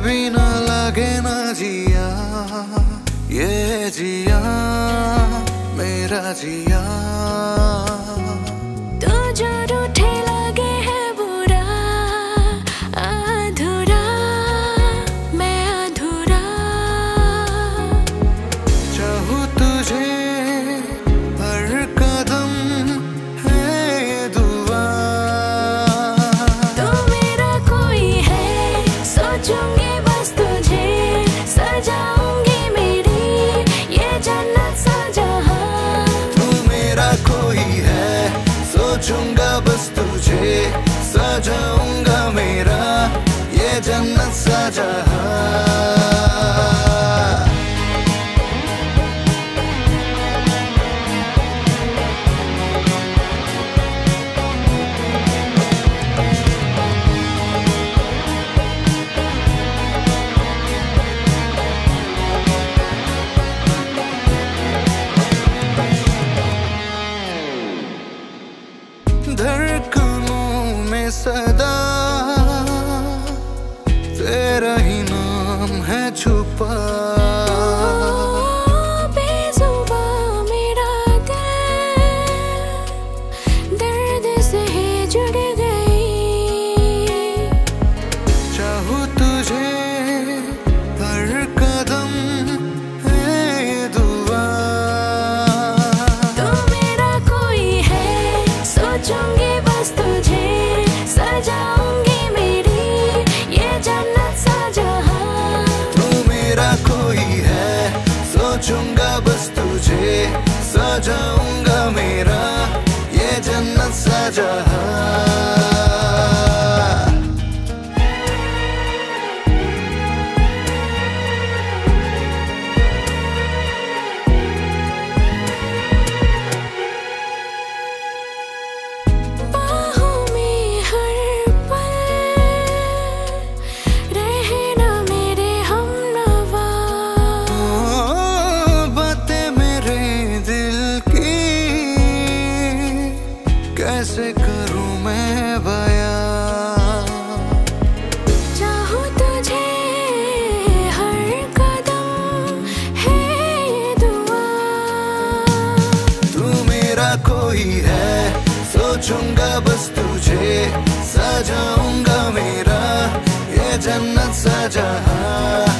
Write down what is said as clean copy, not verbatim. भी ना लगे ना जिया, ये जिया मेरा जिया। तो जो रूठे लगे है बुरा अधूरा, मैं अधूरा। चाहूं तुझे हर कदम है दुआ। तू मेरा कोई है, सोचूंगी बस तुझे, सजाऊंगी मेरी ये जन्नत सजहां। तू मेरा कोई है, सोचूंगा बस तुझे, सजाऊंगा मेरा ये जन्नत सजहां। धड़कनों में सदा तेरा ही नाम है छुपा। बेजुबां मेरा दिल दर्द से जुड़ गई। चाहूं तुझे हर कदम है दुआ। तू मेरा कोई है, सोचूंगी तुझे, सजाऊंगी मेरी ये जन्नत सजहां। तू मेरा कोई है, सोचूंगा बस तुझे, सजाऊंगा मेरा ये जन्नत सजहां। कैसे करूं मैं बयां, चाहूं तुझे हर कदम है ये दुआ। तू मेरा कोई है, सोचूंगा बस तुझे, सजाऊंगा मेरा ये जन्नत सजहां।